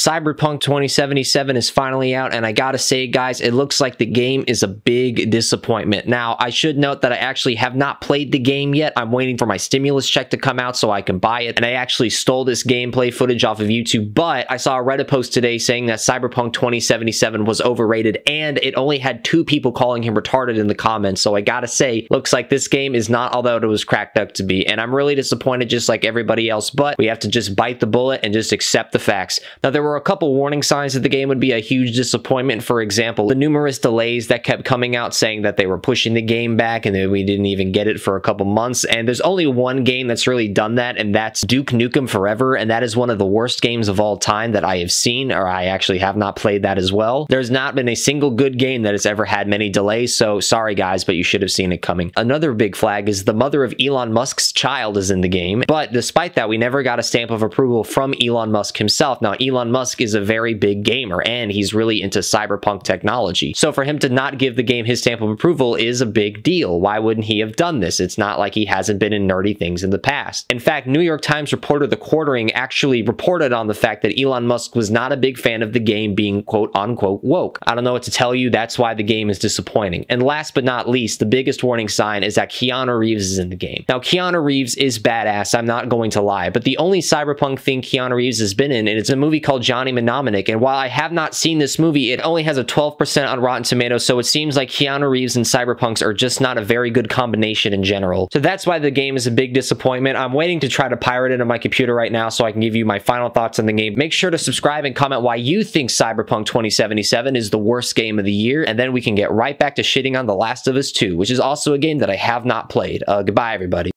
Cyberpunk 2077 is finally out, and I gotta say, guys, it looks like the game is a big disappointment. Now, I should note that I actually have not played the game yet. I'm waiting for my stimulus check to come out so I can buy it, and I actually stole this gameplay footage off of YouTube, but I saw a Reddit post today saying that Cyberpunk 2077 was overrated, and it only had 2 people calling him retarded in the comments, so I gotta say, looks like this game is not all that it was cracked up to be, and I'm really disappointed just like everybody else, but we have to just bite the bullet and just accept the facts. Now, there were a couple warning signs that the game would be a huge disappointment. For example, the numerous delays that kept coming out saying that they were pushing the game back and that we didn't even get it for a couple months, and there's only one game that's really done that, and that's Duke Nukem Forever, and that is one of the worst games of all time that I have seen, or I actually have not played that as well. There's not been a single good game that has ever had many delays, so sorry guys, but you should have seen it coming. Another big flag is the mother of Elon Musk's child is in the game, but despite that, we never got a stamp of approval from Elon Musk himself. Now, Elon Musk is a very big gamer, and he's really into cyberpunk technology, so for him to not give the game his stamp of approval is a big deal. Why wouldn't he have done this? It's not like he hasn't been in nerdy things in the past. In fact, New York Times reporter The Quartering actually reported on the fact that Elon Musk was not a big fan of the game being quote-unquote woke. I don't know what to tell you, that's why the game is disappointing. And last but not least, the biggest warning sign is that Keanu Reeves is in the game. Now, Keanu Reeves is badass, I'm not going to lie, but the only cyberpunk thing Keanu Reeves has been in, and it's a movie called Johnny Mnemonic, and while I have not seen this movie, it only has a 12% on Rotten Tomatoes, so it seems like Keanu Reeves and cyberpunks are just not a very good combination in general. So that's why the game is a big disappointment. I'm waiting to try to pirate it on my computer right now so I can give you my final thoughts on the game. Make sure to subscribe and comment why you think Cyberpunk 2077 is the worst game of the year, and then we can get right back to shitting on The Last of Us 2, which is also a game that I have not played. Goodbye, everybody.